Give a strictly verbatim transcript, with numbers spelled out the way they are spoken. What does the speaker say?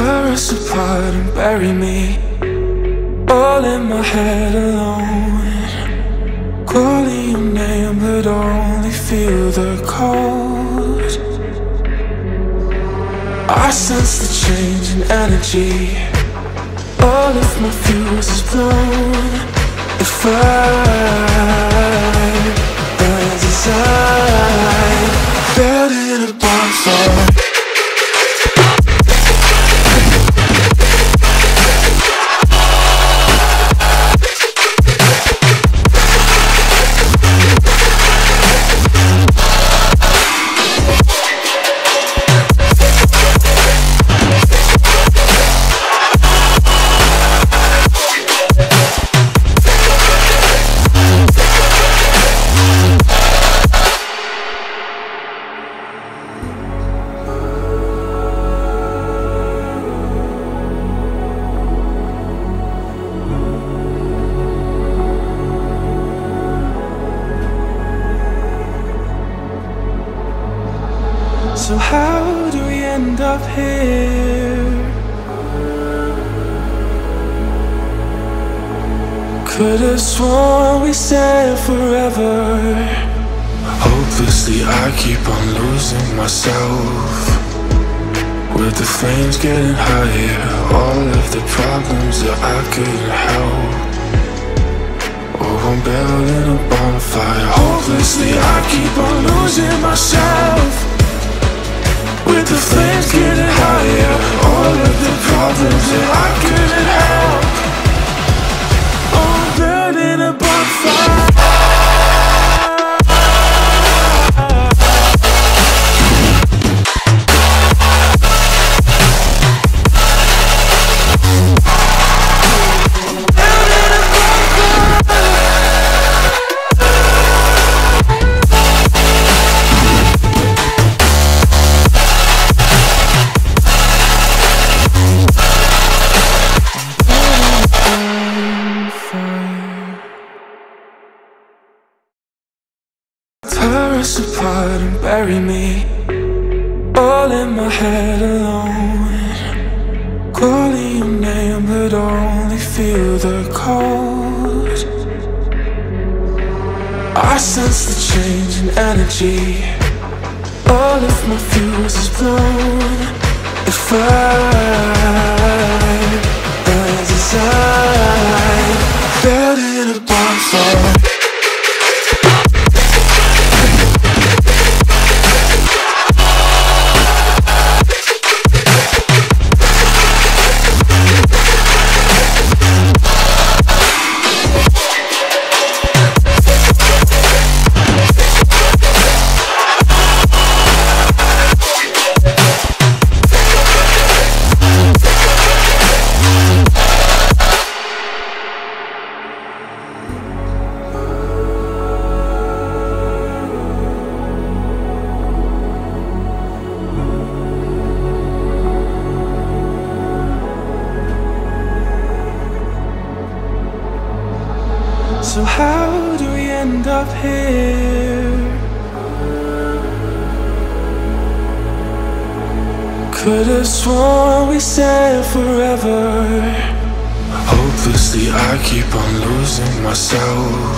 tear us apart and bury me, all in my head alone, calling your name but only feel the cold. I sense the change in energy, all of my fuse is blown. If I burns inside, built in a bonfire. So how do we end up here? Could've sworn we said forever. Hopelessly I keep on losing myself, with the flames getting higher, all of the problems that I couldn't help. Oh, I'm building a bonfire. Hopelessly I keep on losing myself, with the flames getting higher, all of the problems that I couldn't help. All burned in a bonfire. Tear us apart and bury me, all in my head alone, calling your name but only feel the cold. I sense the change in energy, all of my fuse is blown. If I burns inside, built in a bonfire. So how do we end up here? Could've sworn we said forever. Hopelessly I keep on losing myself,